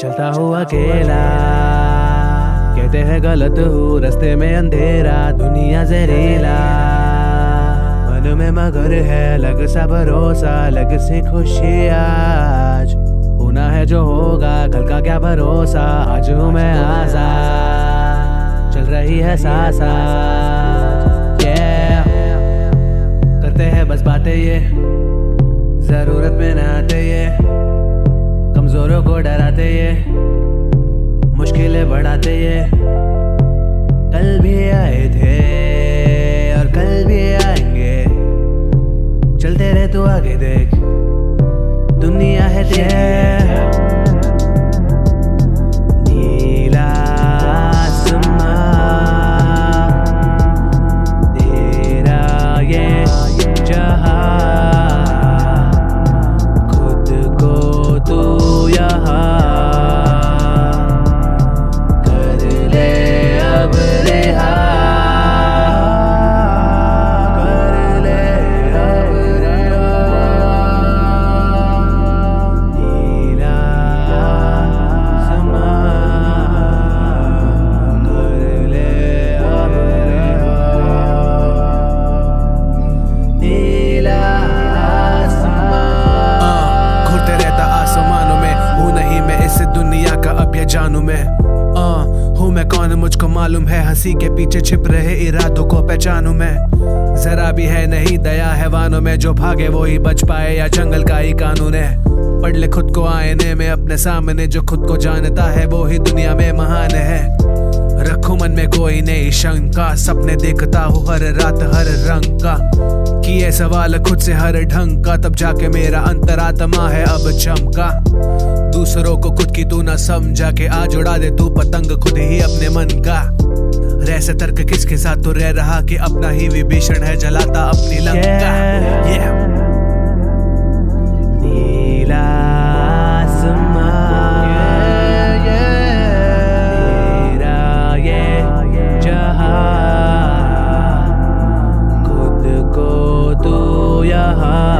चलता हूँ अकेला, कहते हैं गलत हूँ, रास्ते में अंधेरा, दुनिया जहरीला, मन में मगर है लग सा भरोसा, लग सी खुशी, आज होना है जो होगा, कल का क्या भरोसा, आज हूँ मैं आजाद, चल रही है सासा। करते हैं बस बातें ये, जरूरत में न आते ये, कमजोरों को डराते ये, मुश्किलें बढ़ाते ये, कल भी आए थे और कल भी आएंगे, चलते रहे तू आगे देख, दुनिया है तेरे। हूँ मैं कौन मुझको मालूम है, हंसी के पीछे छिप रहे इरादों को पहचानूं मैं, जरा भी है नहीं दया हैवानों में, जो भागे वो ही बच पाए या जंगल का ही कानून है, पढ़ ले खुद को आईने में अपने सामने, जो खुद को जानता है वो ही दुनिया में महान है, रखूं मन में कोई नई शंका, सपने देखता हूँ हर रात हर रंग का, किए सवाल खुद से हर ढंग का, तब जाके मेरा अंतरात्मा है अब चमका, दूसरों को खुद की तू ना समझा के आज उड़ा दे तू पतंग खुद ही अपने मन का, रह से तर्क किसके साथ तो रह रहा कि अपना ही विभीषण है जलाता अपनी लंका। नीला जहाँ खुद को तू यहाँ